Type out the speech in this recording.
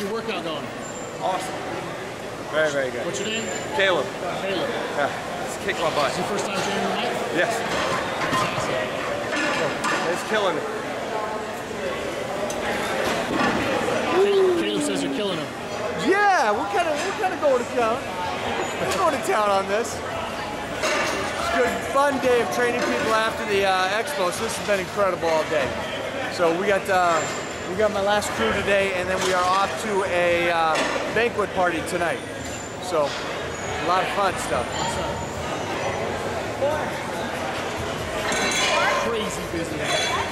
How's your workout going? Awesome. Very, very good. What's your name? Caleb. Caleb. Yeah, it's kicked my butt. Is your first time training tonight? Yes. Awesome. It's killing it. Caleb says you're killing him. Yeah, we're kind of going to town. We're going to town on this. It's a good, fun day of training people after the expo. So this has been incredible all day. So we got my last crew today, and then we are off to a banquet party tonight. So a lot of fun stuff. Crazy busy.